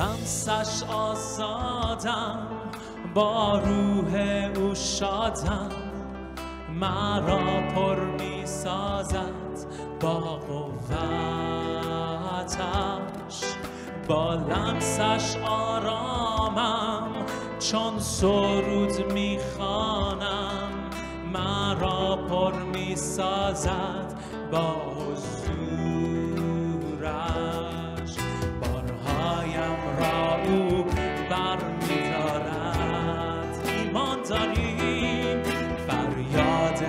لمسش آزادم، با روح او شادم، مرا پر می سازد با قوتش. با لمسش آرامم، چون سرود می خوانم، مرا پر می سازد با حضورش. بارهایم را او بر می دارد، ایمان داریم، فریاد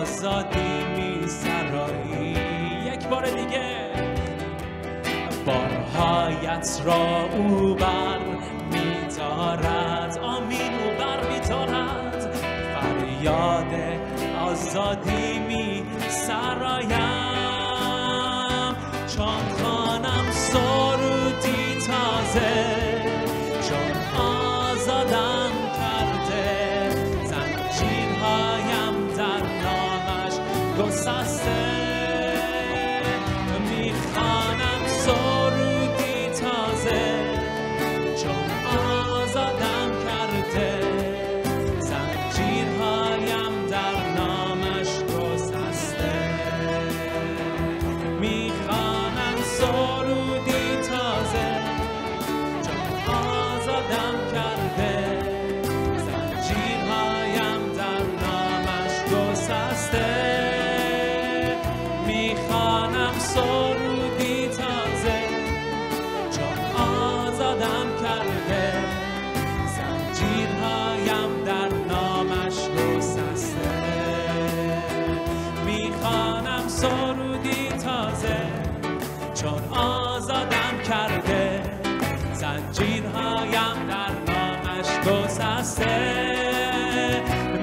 آزادی می سراییم. یک بار دیگه، بارهایت را او بر می دارد، آمین او بر می دارد، فریاد آزادی می سرایم. چون خوانم سرودی تازه، چون آزادم کرده، زنجیرهایم در نامش گسسته. میخوانم سرودی تازه، چون آزادم کرده، زنجیرهایم در نامش گسسته. میخوانم سرودی تازه، چون آزادم کرده، زنجیرهایم در نامش گسسته.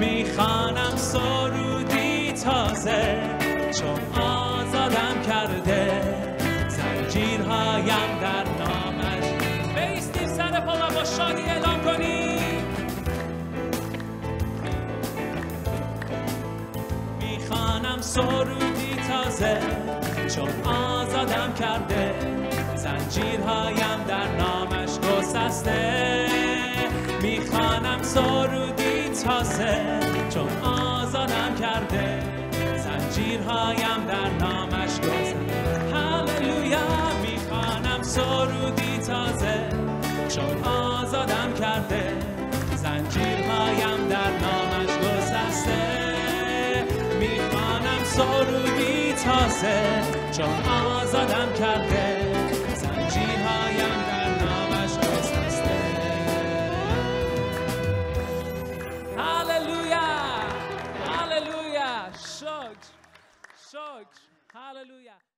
میخوانم سرودی تازه، چون آزادم کرده، زنجیرهایم در نامش. بیستیم سر پا و با شادی اعلام کنیم. میخوانم سرودی تازه، چون آزادم کرده، زنجیرهایم در نامش گسسته. میخوانم سرودی تازه، چون آزادم کرده، زنجیرهایم در نامش گسسته. هللویا. میخوانم سرودی تازه، چون آزادم کرده، زنجیرهایم در نامش گسسته. میخوانم سرودی تازه، چون آزادم کرده، زنجیرهایم در نامش گسسته. هللویا، هللویا. Shout! Shout! Hallelujah!